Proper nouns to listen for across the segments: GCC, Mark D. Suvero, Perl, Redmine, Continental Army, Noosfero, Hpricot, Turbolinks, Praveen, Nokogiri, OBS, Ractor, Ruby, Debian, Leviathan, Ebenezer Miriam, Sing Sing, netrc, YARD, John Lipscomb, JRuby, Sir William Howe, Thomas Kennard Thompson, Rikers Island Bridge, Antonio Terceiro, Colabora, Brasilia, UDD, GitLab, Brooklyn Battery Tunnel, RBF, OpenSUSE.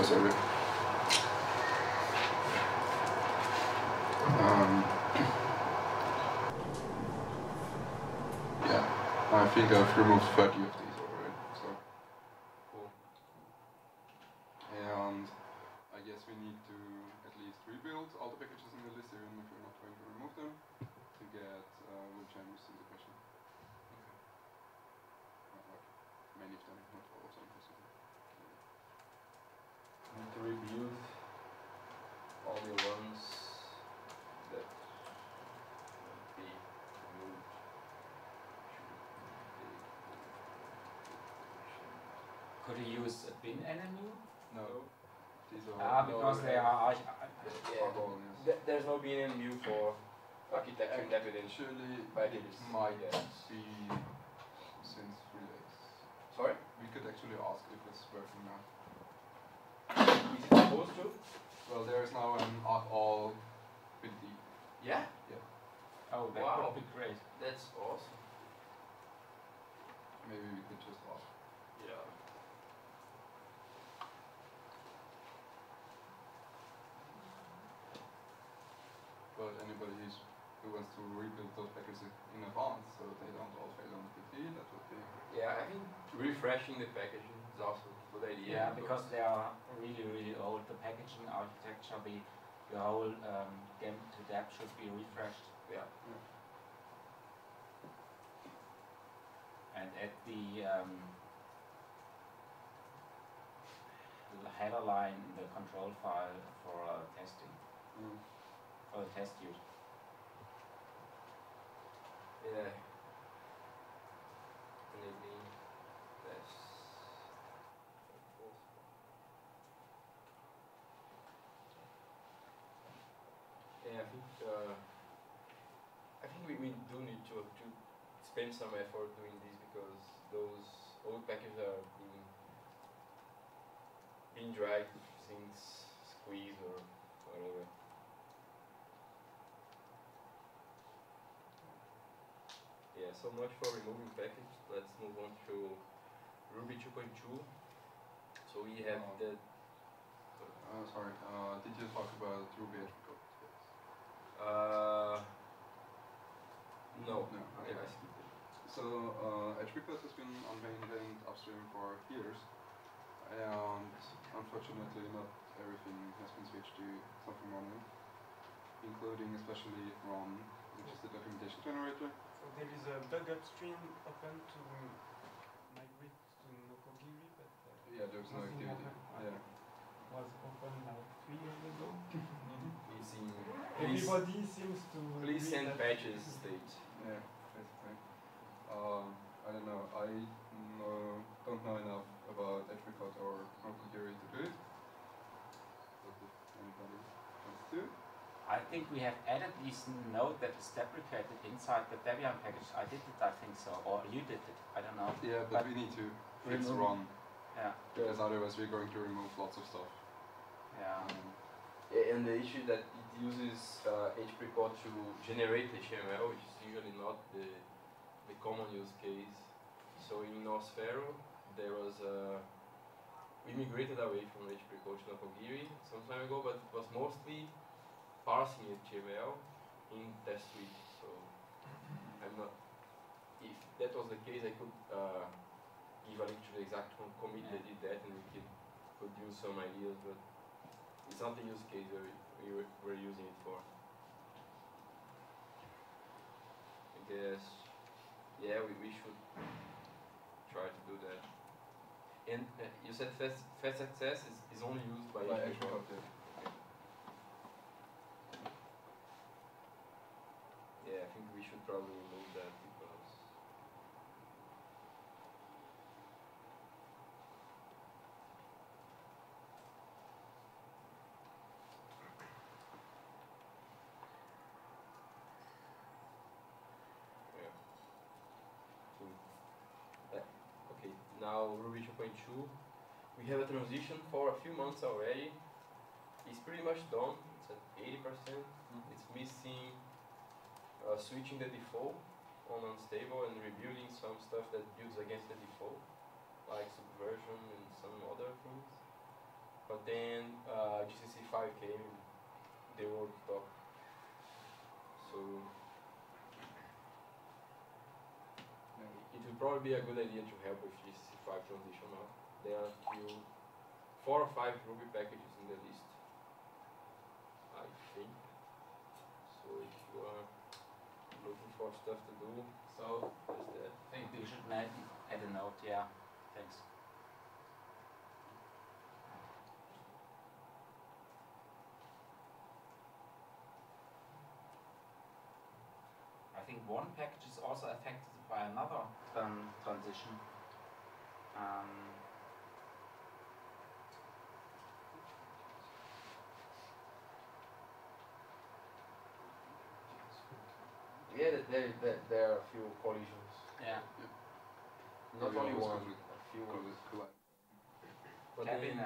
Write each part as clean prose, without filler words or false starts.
me save it. Yeah, I think I've removed 30 of these already, so cool. And I guess we need to at least rebuild all the packages in the list, even if we're not going to remove them, to get which I'm missing the question. Many of them, not all of them. I need to rebuild all the ones that will be removed. Could you use a bin NMU? No. These are because they are. Yeah. There's no bin NMU for architecture and Debian. Surely it might be since relays. Sorry? We could actually ask if it's working now. Is it supposed to? Well, there is now an all with D. Yeah? Yeah. Oh, that would be great. That's awesome. Maybe we could just ask. Yeah. But anybody who wants to rebuild those packages in advance so they don't all fail on PT, that would be... Yeah, I think refreshing the packaging is also a good idea. Yeah, because they are really, really old. The packaging architecture, the whole game to Deb should be refreshed. Yeah. And at the header line, the control file for testing, for the test use. Yeah. Maybe that's yeah, I think we do need to spend some effort doing this because those old packages are being dragged since squeeze or whatever. Yeah, so much for removing package. Let's move on to Ruby 2.2. So we have the... sorry, did you talk about Ruby Hpricot? No. Okay, I skipped it. So Hpricot has been unmaintained upstream for years. And unfortunately, not everything has been switched to something modern, including especially ROM, which is the documentation generator. So there is a bug upstream open to migrate to Nokogiri, but yeah, there's no activity. Yeah. Was open like 3 years ago. Everybody seems to. Please send patches state. Yeah, basically. I don't know. I don't know enough about Hpricot or Nokogiri to do it. What if anybody wants to? I think we have added this node that is deprecated inside the Debian package. I did it, I think so, or you did it, I don't know. Yeah, but we need to fix ROM. Yeah. Because otherwise we're going to remove lots of stuff. Yeah. And the issue that it uses Hpricot to generate HTML, which is usually not the common use case. So in Noosfero, there was a... We migrated away from Hpricot to Nokogiri some time ago, but it was mostly parsing HTML in test suite, so I'm not. If that was the case, I could give a link to the exact commit that did that, and we could use some ideas, but it's not the use case that we're using it for. I guess, yeah, we should try to do that. And you said fast access is only used by Hpricot. Yeah, I think we should probably remove that because... Yeah. Okay, now Ruby 2.2. We have a transition for a few months already. It's pretty much done. It's at 80%. It's missing... switching the default on unstable and rebuilding some stuff that builds against the default, like subversion and some other things. but then GCC 5 came, the world stopped. So it would probably be a good idea to help with GCC 5 transition now. There are a few, 4 or 5 Ruby packages in the list, I think. So if you are looking for stuff to do, so there's that. I think we should add a note, yeah. Thanks. I think one package is also affected by another transition. Yeah, there are a few collisions. Yeah. Not only one, a few ones. But then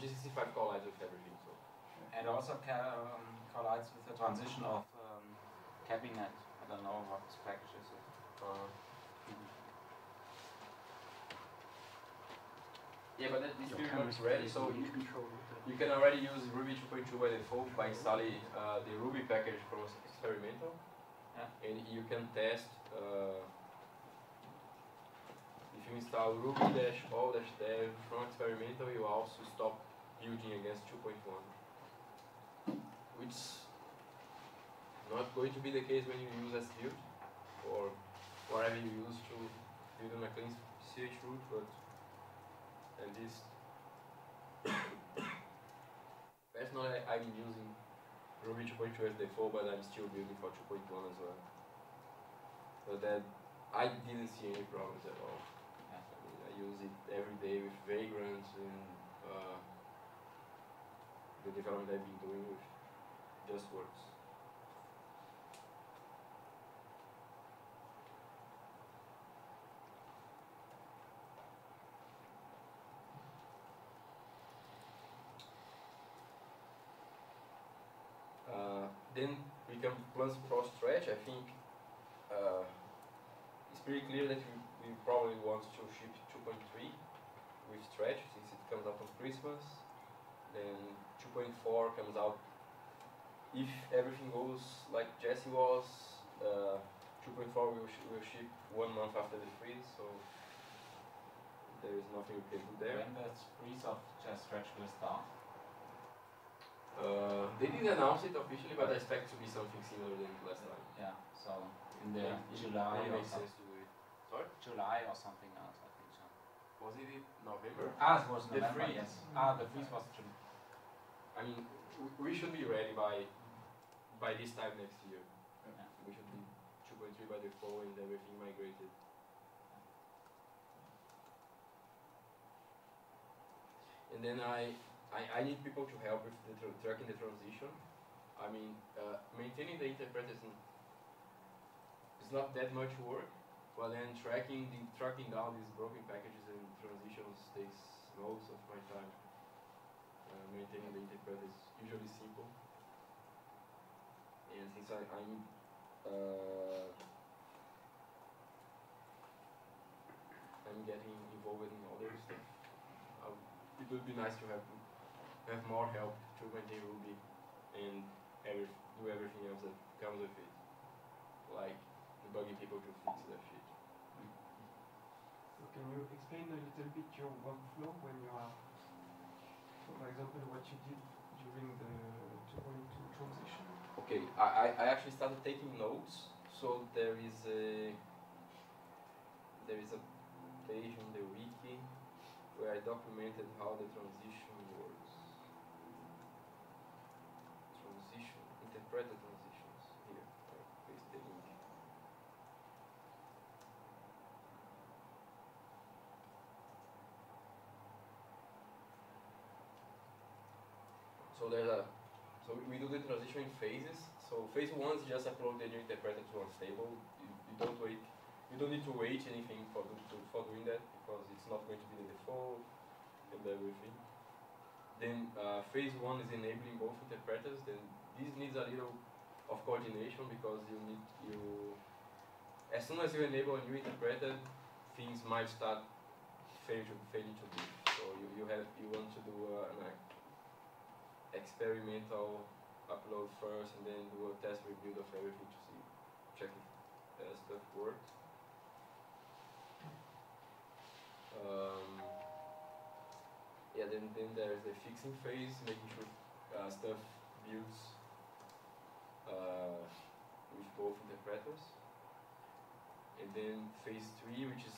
GCC5 collides with everything. So. And also collides with the transition of cabinet. I don't know what this package is. Yeah, but that is pretty much ready, so you can already use Ruby 2.2 by default by installing the Ruby package from experimental. Yeah. And you can test, if you install ruby-all-dev from experimental, you also stop building against 2.1. Which is not going to be the case when you use sbuild or whatever you use to build on a clean ch root, but at least personally I'm using Ruby 2.2 as default, but I'm still building for 2.1 as well. But then I didn't see any problems at all. I mean, I use it every day with Vagrant and the development I've been doing with just works. Then we can plan for stretch. I think it's pretty clear that we probably want to ship 2.3 with stretch since it comes out on Christmas. Then 2.4 comes out if everything goes like Jesse was. 2.4 will ship 1 month after the freeze, so there is nothing we can do there. When the freeze of stretch will start? They didn't announce it officially, but I expect to be something similar than last time. Yeah, so in the July or something. Sorry? July or something else, I think so. Was it in November? Ah, it was the November, freeze. Yes. Ah, the freeze was June. I mean, we should be ready by this time next year. Yeah. We should be 2.3 by default and everything migrated. And then I need people to help with tracking the transition. I mean, maintaining the interpreters is not that much work, but then tracking down these broken packages and transitions takes most of my time. Maintaining the interpreter is usually simple. And since I'm getting involved in other stuff, it would be nice to have more help to maintain Ruby and do everything else that comes with it, like debugging people to fix that shit. So can you explain a little bit your workflow when you are, for example, what you did during the 2.2 transition? Okay, I actually started taking notes, so there is a page on the wiki where I documented how the transition works. Transition, interpret the transitions. Here, I paste the link. So we do the transition in phases. So phase 1 is just upload the new interpreter to unstable. You don't need to wait anything for doing that, because it's not going to be the default and everything. Then phase 1 is enabling both interpreters. Then this needs a little of coordination, because as soon as you enable a new interpreter, things might start failing to be. So you want to do experimental upload first, and then do a test review of everything to see, check if stuff worked. Yeah, then there's the fixing phase, making sure stuff builds with both interpreters. And then phase 3, which is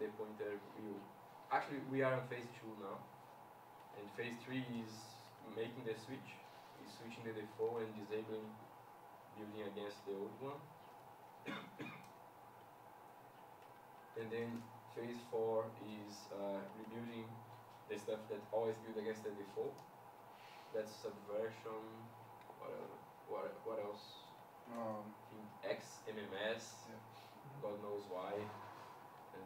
the point that we are in phase 2 now. And phase 3 is making the switch, is switching the default and disabling building against the old one. And then phase 4 is rebuilding the stuff that always built against the default. That's subversion. What else? X, MMS, yeah. God knows why, and I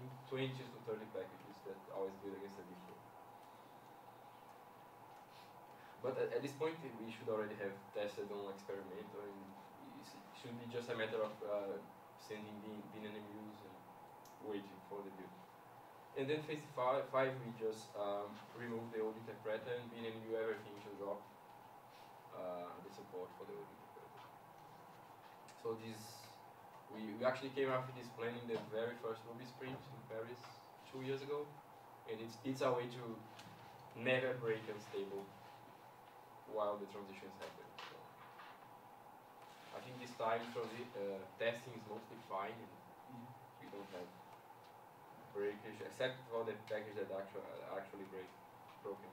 think 20 to 30 packages that always build against the default. But at this point, we should already have tested on experimental, and it should be just a matter of sending bin NMUs and waiting for the build. And then phase 5, we just remove the old interpreter and bin NMU everything to drop the support for the old interpreter. So this, we actually came up with this plan in the very first Ruby sprint in Paris 2 years ago, and it's a way to never break unstable while the transitions happen. So I think this time testing is mostly fine, and we don't have breakage except for the package that actually broken.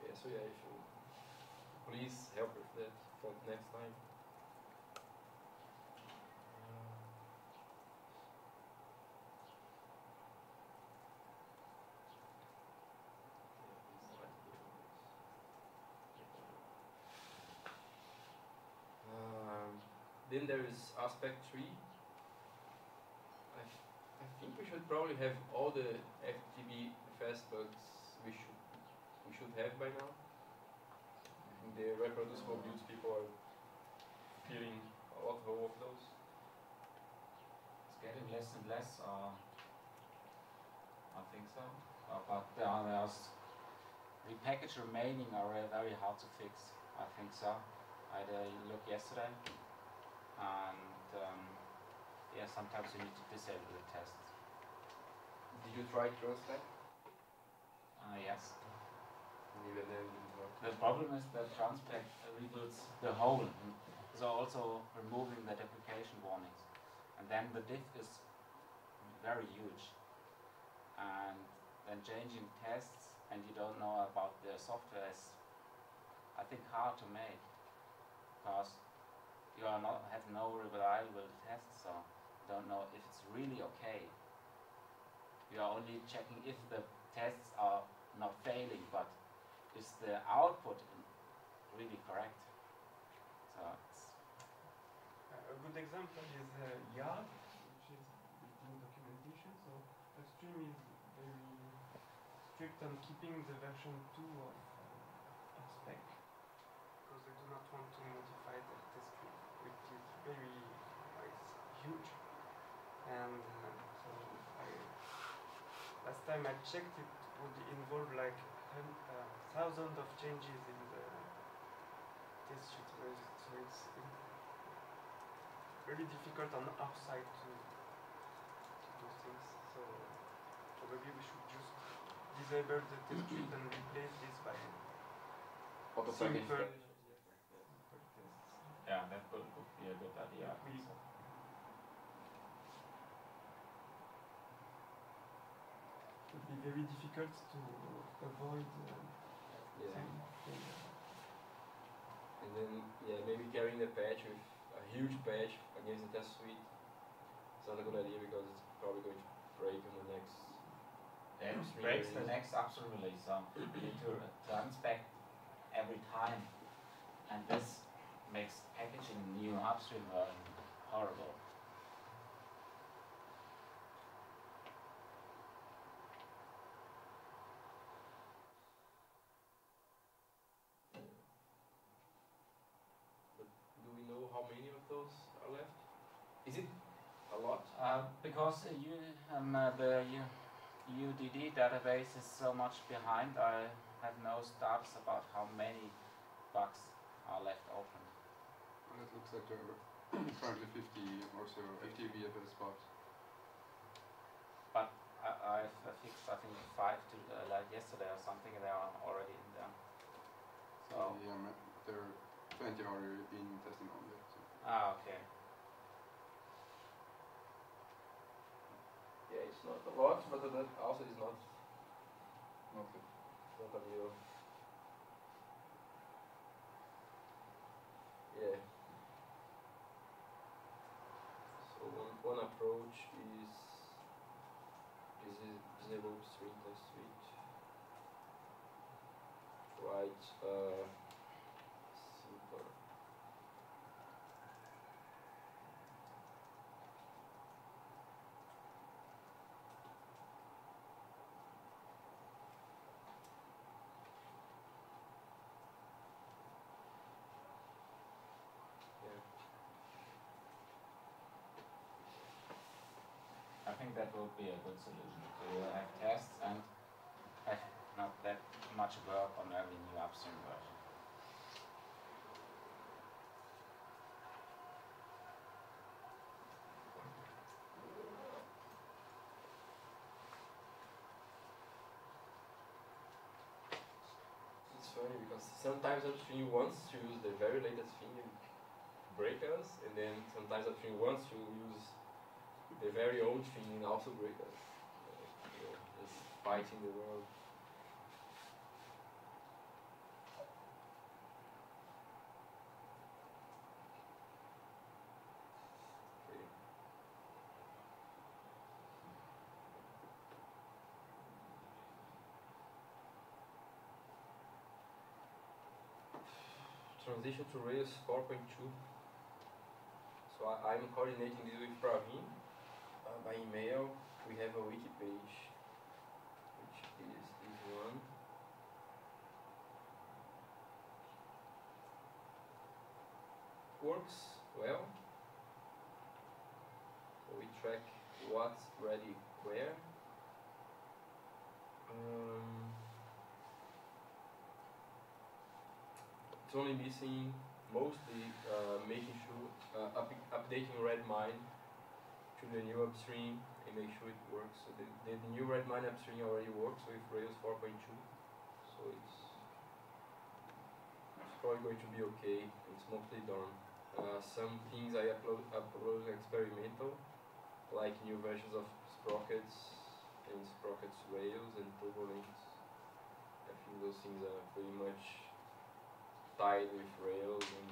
Yeah, so yeah, if you please help with that for next time. Then there is aspect 3. I think we should probably have all the FTBFS bugs we should have by now. The reproducible builds people are feeling a lot more of those. It's getting less and less. I think so. But the package remaining are very hard to fix. I think so. I had a look yesterday. And yeah, sometimes you need to disable the test. Did you try translate? Yes. The problem is that Transpect rebuilds the whole, so also removing the deprecation warnings. And then the diff is very huge. And then changing tests, and you don't know about the software is, I think, hard to make, because you are have no reliable tests, so don't know if it's really okay. You are only checking if the tests are not failing, but is the output really correct? So it's a good example is YARD, which is in documentation. So the stream is very strict on keeping the version 2 of spec, because they do not want to modify the test script, which is very huge. And so last time I checked, it would involve like thousands of changes in the test suite. So it's really difficult on our side to do things. So probably we should just disable the test suite and replace this by simple. Yeah, that could be a good idea. It would be very difficult to avoid things. And then, yeah, maybe carrying the patch with a huge patch against the test suite. It's not a good idea because it's probably going to break on the next. Yeah, it breaks the next upstream release. You need to transpect every time. And this makes packaging new upstream horrible. But do we know how many of those are left? Is it a lot? Because the UDD database is so much behind, I have no stats about how many bugs are left open. Well, it looks like there are currently 50 or so, 50 VFS bugs. But I've fixed, I think, 5 to, like yesterday or something, and they are already in there. So yeah, there are 20 already in testing on there. So. Ah, okay. Yeah, it's not a lot, but it also is not good. Not ideal. Yeah. So one approach is disable string test suite. Write simple. I think that will be a good solution. We will have tests and have not that much work on every new upstream version. It's funny because sometimes upstream wants to use the very latest thing and break us, and then sometimes upstream wants to use the very old thing also break us. Just fighting the world. Okay. Transition to Rails 4.2. So I'm coordinating this with Praveen. By email, we have a wiki page, which is this one. Works well. We track what's ready where. It's only missing mostly making sure updating Redmine to the new upstream and make sure it works. So the new Redmine upstream already works with Rails 4.2, so it's probably going to be okay. It's mostly done. Some things I upload experimental, like new versions of sprockets and sprockets Rails and turbolinks. I think those things are pretty much tied with Rails. And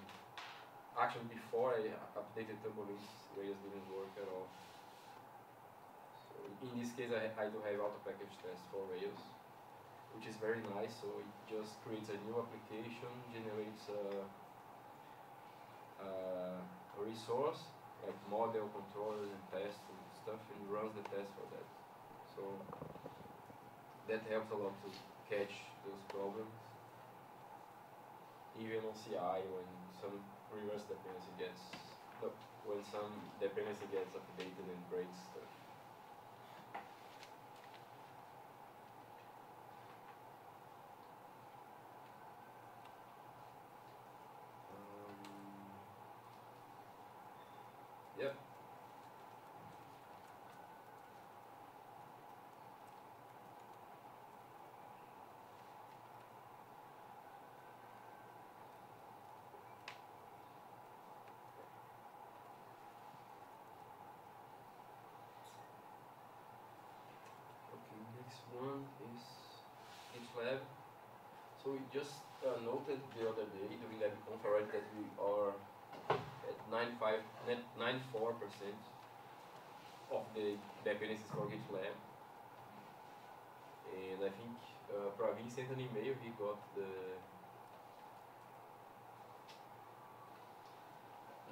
actually, before I updated turbolinks, Rails didn't work at all. So in this case, I do have auto package tests for Rails, which is very nice. So it just creates a new application, generates a resource like model, controllers, and tests and stuff, and runs the test for that. So that helps a lot to catch those problems, even on CI when some reverse dependency gets, no, when some dependency gets updated and breaks stuff. Yep. Next one is GitLab. So we just noted the other day during that conference that we are at 94% of the dependencies for GitLab. And I think Praveen sent an email. He got the.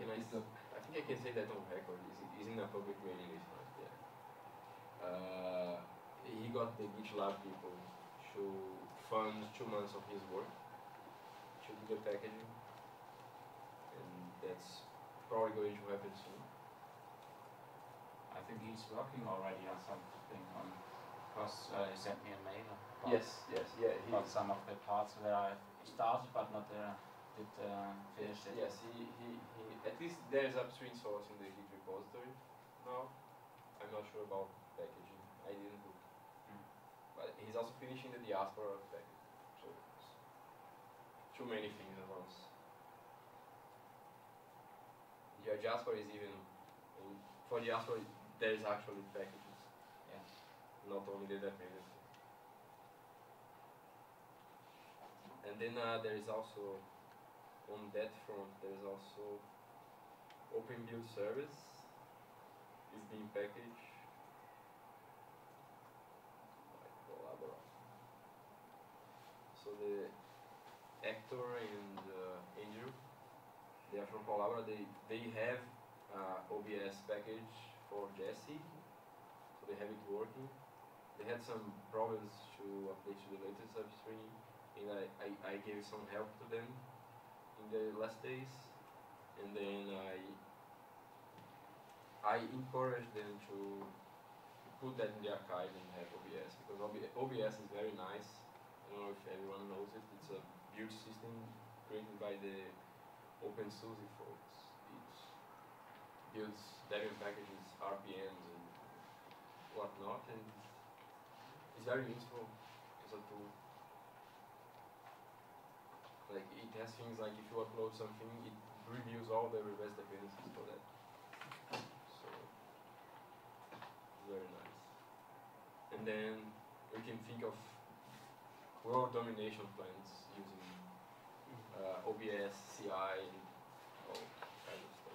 Can I? I think I can say that on record. It's in a public mailing list, right? Yeah. He got the GitLab people to fund 2 months of his work to do the packaging, and that's probably going to happen soon. think he's working already on something on, because he sent me a mail about, about some of the parts where I started but not did finish it. Yes, he at least there's upstream source in the Git repository now. I'm not sure about packaging. I didn't look. But he's also finishing the diaspora package. So it's too many things at once. Yeah, diaspora is even for diaspora there's actually packages. Yeah. Not only the dependency. And then there is also on that front there's also open build service is being packaged by Colabora. So the Hector and Andrew, they are from Colabora, they have OBS package for Jesse, so they have it working. They had some problems to update to the latest upstream, and I gave some help to them in the last days, and then I encourage them to put that in the archive and have OBS, because OBS is very nice. I don't know if everyone knows it. It's a build system created by the OpenSUSE folks. It builds Debian packages, RPMs, and whatnot, and it's very useful as a tool. Like it has things like if you upload something, it reviews all the reverse dependencies for that. Very nice. And then we can think of world domination plans using OBS, CI, and all kinds of stuff.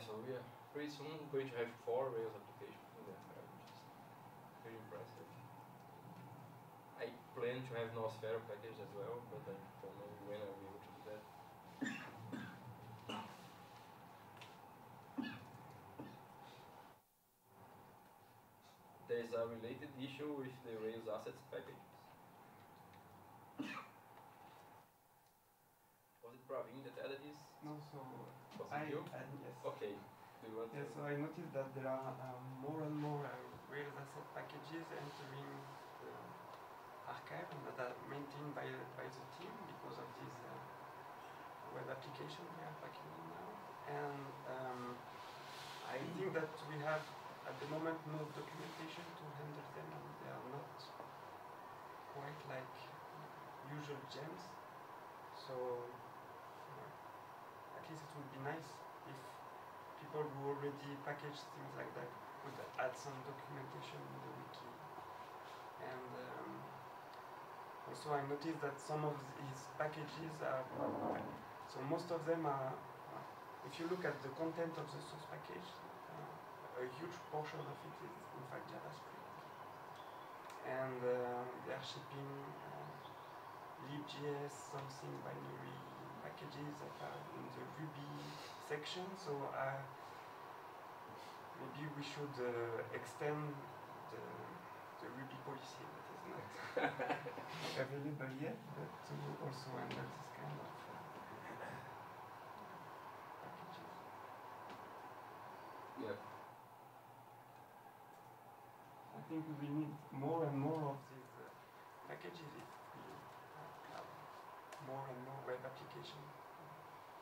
So we are pretty soon going to have 4 Rails applications in the archive, which is pretty impressive. I plan to have Noosfero package as well, but I don't know when I will be able to do that. There's a related issue with the Rails assets packages. Was it Praveen that added this? No, so yes. Okay. Do you want to? So I noticed that there are more and more Rails asset packages entering the archive and that are maintained by the team because of this web application we are packaging now. And I think that we have at the moment no documentation to handle them, and they are not quite like usual gems. So it would be nice if people who already package things like that could add some documentation in the wiki. And also I noticed that some of these packages are, so most of them are, if you look at the content of the source package, a huge portion of it is in fact JavaScript. And they are shipping libjs, something binary, packages that are in the Ruby section, so maybe we should extend the Ruby policy that is not available yet, but to also handle this kind of packages. Yeah. I think we will need more and more of these packages. More and more web application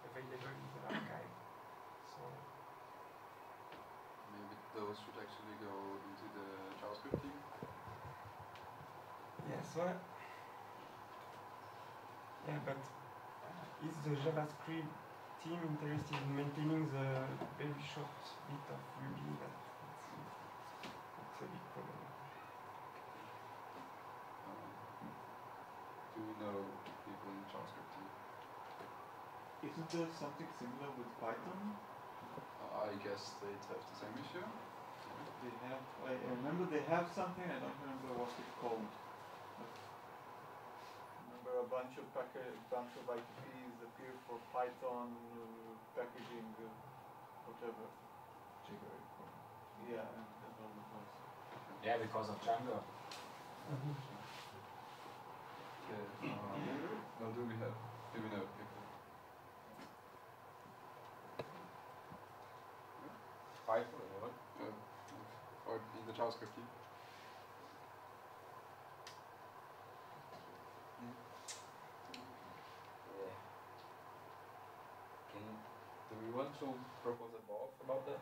available in the archive. So maybe those should actually go into the JavaScript team. Yes. Well, yeah, but is the JavaScript team interested in maintaining the very short bit of Ruby? That's a big problem. Do we know? Isn't there something similar with Python? I guess they'd have the same issue. They have, I remember they have something, I don't remember what it's called. I remember a bunch of IPPs appeared for Python packaging whatever. Jigger. Yeah, yeah, because of Django. Okay. Now do we have? Do we know people? Python or what? Or in the JavaScript key? Do we want to propose a bug about that?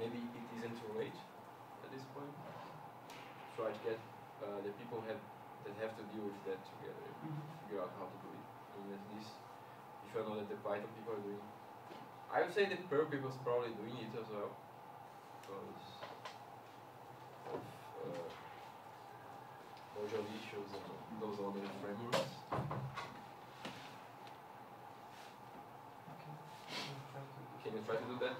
Maybe it isn't too late at this point. Try to get the people that have to deal with that together, figure out how to do it. I mean, at least if you know that the Python people are doing. I would say the Perl people are probably doing it as well, because of module issues and those other frameworks. Can you try to do that?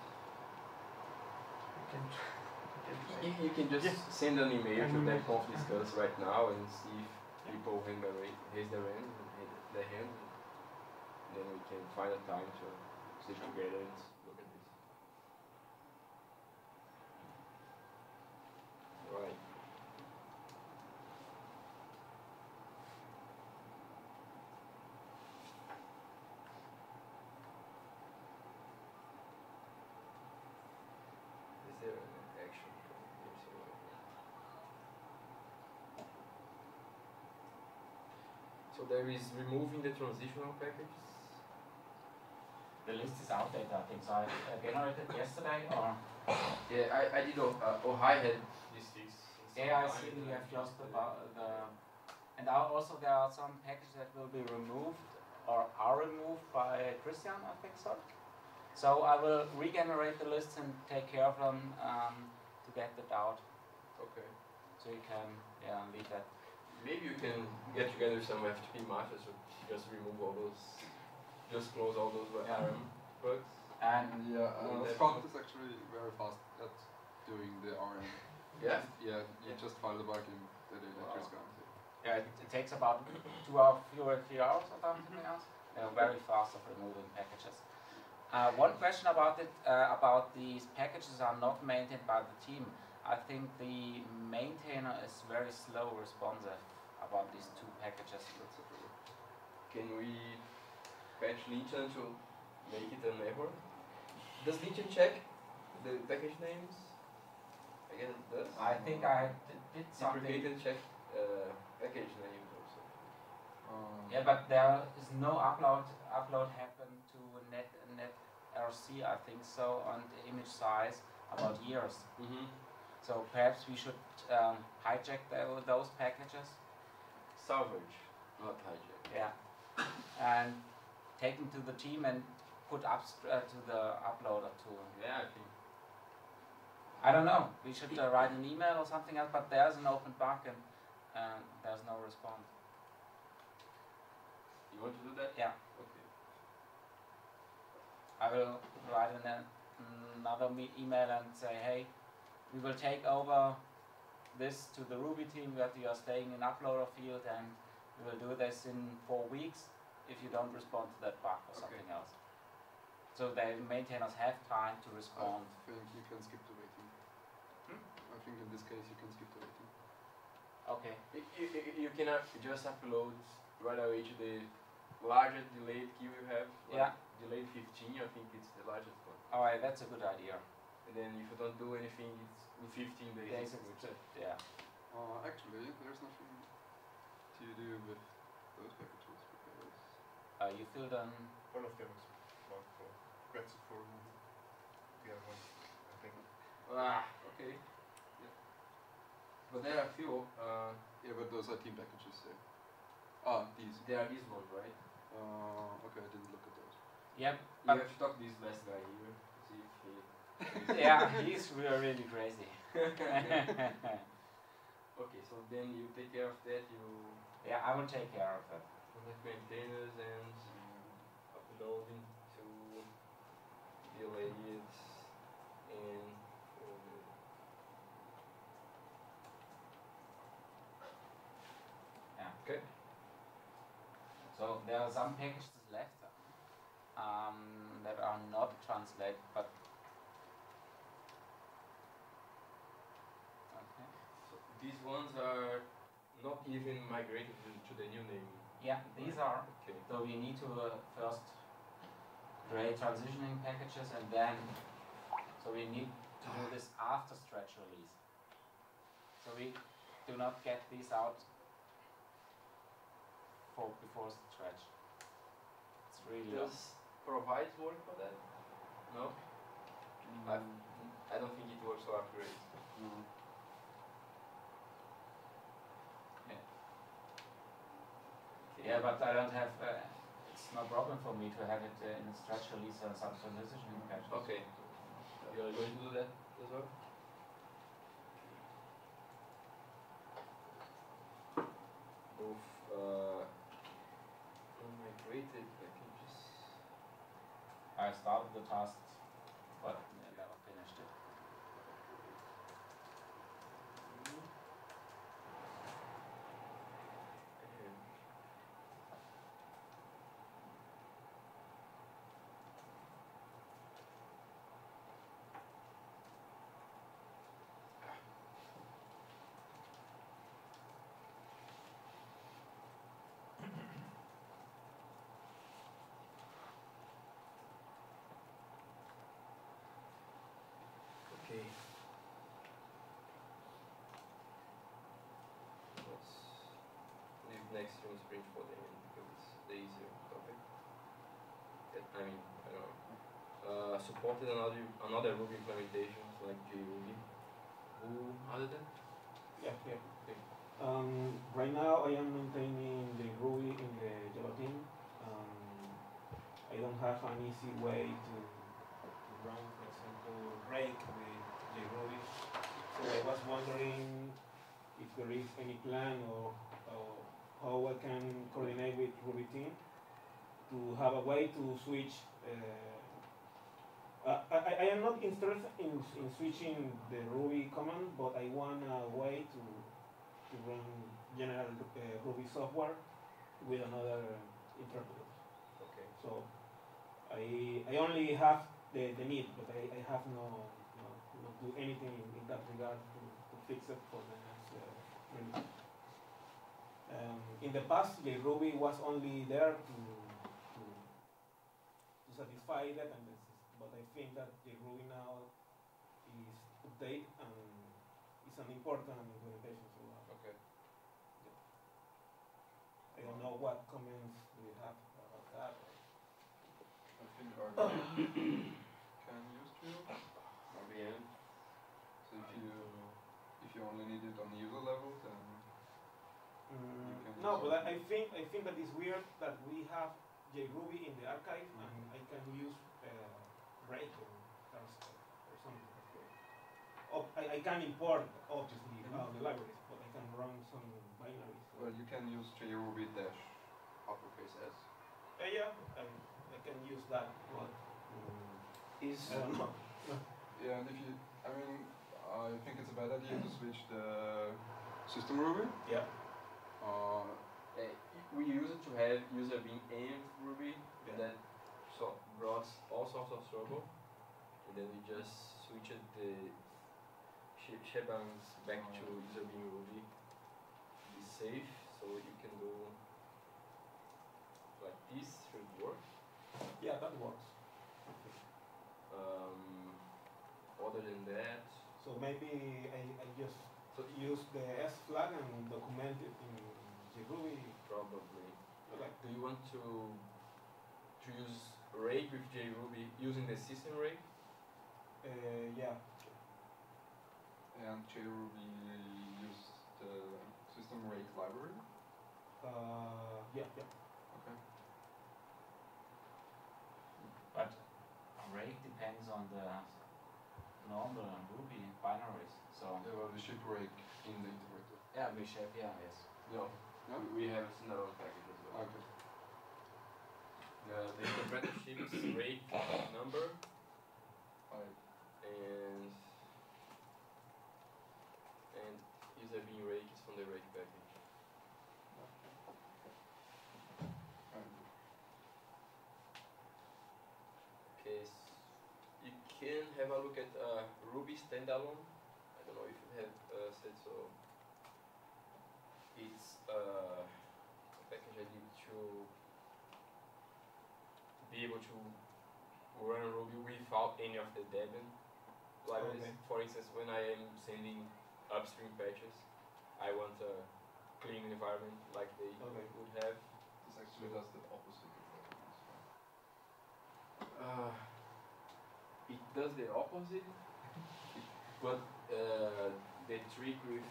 You can just send an email to that conf discuss right now and see if people raise their hand, and then we can find a time to sit together and look at this. Right. There is removing the transitional packages. The list is outdated, I think. So I generated yesterday, or yeah, I did. I had this list. Yeah, I see we have just about the, and also there are some packages that will be removed or are removed by Christian, I think so. So I will regenerate the list and take care of them to get that out. Okay. So you can leave that. Maybe you can get together with some FTP masters or just remove all those, just close all those RM bugs. And Scott is actually very fast at doing the RM. Yeah? Yeah, you just file the bug in the data. Yeah, it takes about 2 or 3 hours or something else. Very fast at removing packages. One question about it, about these packages are not maintained by the team. I think the maintainer is very slow responsive about these two packages. Can we patch Linton to make it an error? Does Linton check the package names? I guess it does. I think I did something. Did check package names also. Yeah, but there is no upload happened to netrc, I think so, on the image size about years. So perhaps we should hijack those packages. Salvage, not hijack. Yeah, and take them to the team and put up to the uploader tool. Yeah, I think. I don't know. We should write an email or something else. But there's an open bug and there's no response. You want to do that? Yeah. Okay. I will write another email and say, hey. We will take over this to the Ruby team that you are staying in uploader field, and we will do this in 4 weeks if you don't respond to that bug or something else. So the maintainers have time to respond. I think you can skip the waiting. I think in this case you can skip the waiting. Okay. You can just upload right away to the largest delayed queue you have. Like delayed 15, I think it's the largest one. Alright, that's a good idea. And then if you don't do anything, it's in 15 days. Yeah. Actually, there's nothing to do with those packages because you filled on one of them is marked for gratitude for the other one, I think. Okay. Yeah. But there are a few. Yeah, but those are team packages. Yeah. These. They are these ones, right? Okay, I didn't look at those. Yep. You have to talk to this last guy here. See if he. He's really crazy. Okay, so then you take care of that. I will take care of that. Maintainers and uploading to delayed and okay. So there are some packages left that are not translate, but okay. So these ones are not even migrated to the new name. Yeah, these are. Okay. So we need to first create transitioning packages and then, so we need to do this after stretch release. So we do not get these out for before stretch. It's really does provide work for that? No? I don't think it works so accurate. Yeah, but I don't have, it's no problem for me to have it in a stretch release and some transitioning patches. Okay. You are going to do that as well? Both unmigrated packages. I started the task, but I never finished it. Next string sprint for them because it's the easier topic. I mean, I don't know. Supported another Ruby implementation like JRuby. Who added that? Yeah. Okay. Right now I am maintaining the Ruby in the Java team. I don't have an easy way to run, for example, rake with JRuby. So I was wondering if there is any plan or how I can coordinate with Ruby team to have a way to switch. I am not interested in switching the Ruby command, but I want a way to run general Ruby software with another interpreter. Okay. So I only have the need, but I have no do anything in that regard to fix it for the next release. In the past, the Ruby was only there to satisfy that, but I think that the Ruby now is updated and is an important implementation. So, okay. Yeah. I don't know what comments we have about that. I think RBF can use too. RBF. So if you only need it on the user level, then. No, but I think that it's weird that we have JRuby in the archive and I can use Ractor or something. Oh, I can import obviously the libraries, but I can run some binaries. Well, you can use JRuby dash uppercase s. Yeah, I can use that. But is yeah, and if you, I mean, I think it's a bad idea to switch the system Ruby. Yeah. We use it to have user being aimed Ruby, and then so brought all sorts of trouble, and then we just switched the shebans back to user being Ruby. It's safe, so you can do like this should work. Yeah, that works. Other than that, so maybe I just use the S flag and document it in JRuby? Probably. Like, do you want to use rake with JRuby using the system rake? Yeah. And JRuby use the system rake library? Yeah. Okay. But rake depends on the normal and Ruby binaries, so... Yeah, well, we should rake in the interpreter. Yeah, we should, yes. No. No? We have another package as well. Okay. The interpreter ships rake number. And user being rake is from the rake package. Okay, have a look at Ruby standalone. I don't know if you have said so. It's a package I did to be able to run Ruby without any of the Debian libraries. Okay. For instance, when I am sending upstream patches, I want a clean environment like they would have. This actually does the opposite. It does the opposite, but the trick with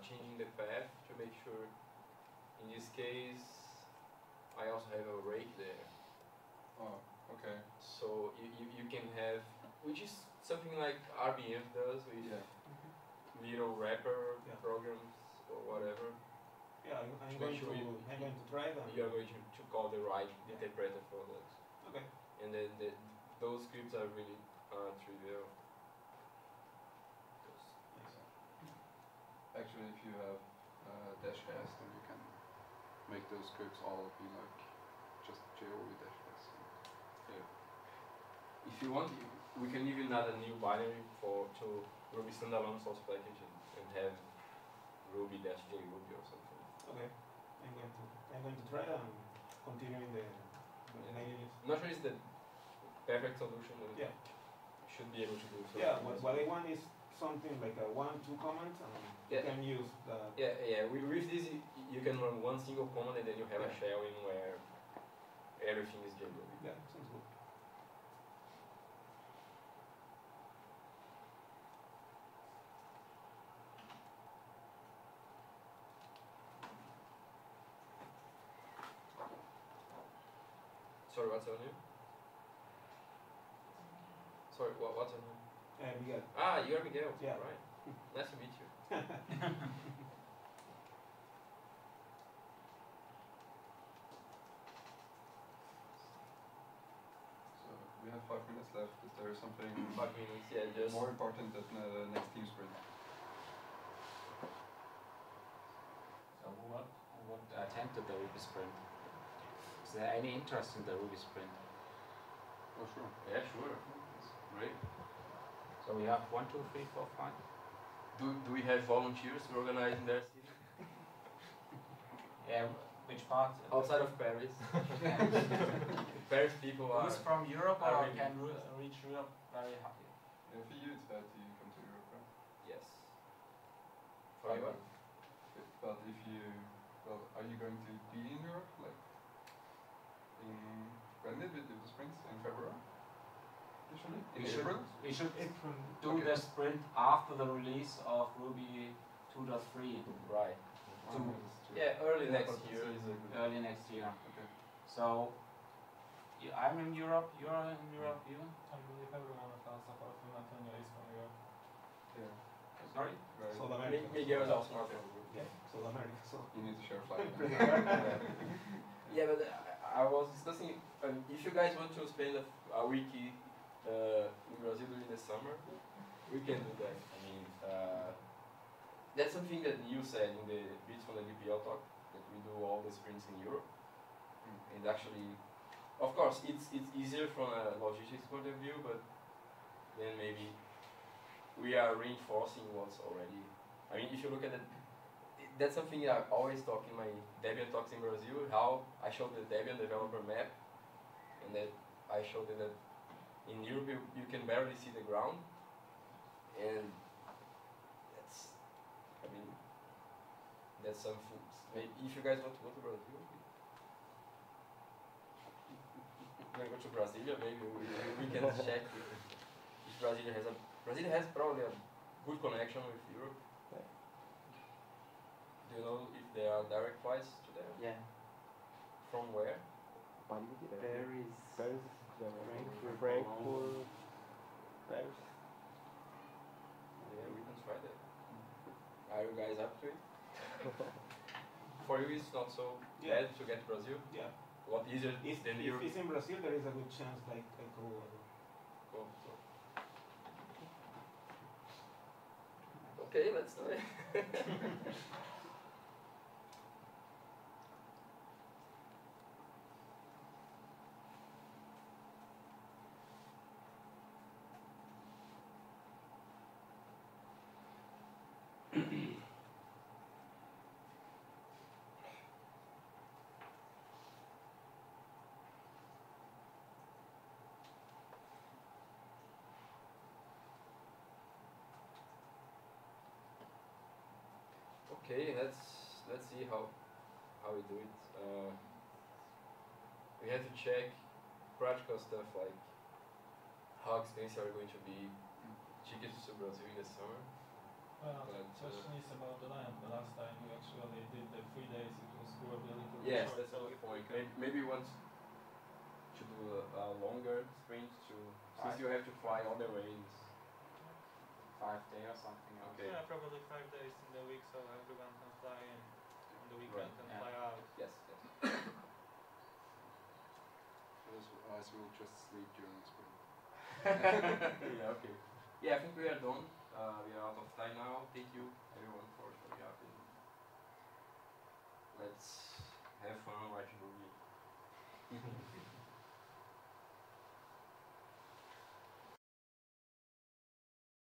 changing the path to make sure, in this case, I also have a rake there. Oh, okay. So you can have, which is something like RBF does with little wrapper programs or whatever. Yeah, I'm going to try them. You are going to call the right interpreter for that. Okay. And then those scripts are really trivial. Actually, if you have -s, then you can make those scripts all be like just JRuby -s. Yeah. If you want, we can even add a new binary for to Ruby standalone source package and have Ruby -JRuby or something. Okay, I'm going to try and continuing the. I'm not sure it's the perfect solution, but should be able to do so. Yeah, what I want is something like a 1-2 command, and you can use the... With this, you can run one single command, and then you have a shell in where everything is JRuby. Yeah, sounds good. Sorry, what's your name? Sorry, what's your name? Miguel. Ah, you're Miguel. Yeah. Right. Nice to meet you. So, we have 5 minutes left. Is there something 5 minutes, just more important than the next team sprint? So, what attempted the Ruby sprint? Is there any interest in the Ruby sprint? Oh, sure. Yeah, sure. That's great. So we have 1, 2, 3, 4, 5. Do we have volunteers to organize in their city? Yeah, which part? Outside of Paris. Paris people are... Who's from Europe or really can reach Europe very hard? Yeah, for you it's bad to come to Europe, right? Yes. For you? But if you... Well, are you going to be in Europe? Like, when did we do the sprints? In February? We should do the sprint after the release of Ruby 2.3. Right. Yeah, early next year. Okay. So, I'm in Europe, you're in Europe, you? I believe everyone apart from Antonio is from Europe. Yeah. Sorry? Right. South America. Miguel is also from Europe. Yeah, South America. So. You need to share a flight. Yeah, but I was discussing, if you guys want to spend a week in Brazil during the summer, we can do that. I mean, that's something that you said in the bits from the DPL talk, that we do all the sprints in Europe. And actually, of course, it's easier from a logistics point of view, but then maybe we are reinforcing what's already. I mean, if you look at it, that's something I always talk in my Debian talks in Brazil, how I showed the Debian developer map, and that I showed that in Europe you can barely see the ground, and that's, I mean, that's some food. Maybe if you guys want to go to Brazil, if you go to Brasilia, maybe we can check if Brasilia has a, Brasilia has probably a good connection with Europe. Do you know if there are direct flights to there? Yeah. From where? Paris. Paris. Frankfurt. Paris. Yeah, we can try that. Are you guys up to it? For you, it's not so bad to get to Brazil. Yeah. What easier than Europe? If it's in Brazil, there is a good chance like I go. Cool. Okay, let's do it. Okay, let's see how we do it. We have to check practical stuff like how expensive are going to be tickets to Brazil in the summer. Well, but, the question is about the land. The last time you actually did the 3 days, it was probably a little bit short. That's a good point. Maybe once to do a longer sprint to, since you have to fly all the way, 5 days or something else. Okay. Yeah, probably 5 days in the week, so everyone can fly in on the weekend and fly out. Yes, yes. Otherwise we'll just sleep during the spring. Yeah, okay. Yeah, I think we are done. We are out of time now. Thank you everyone for showing up. Let's have fun watching Ruby.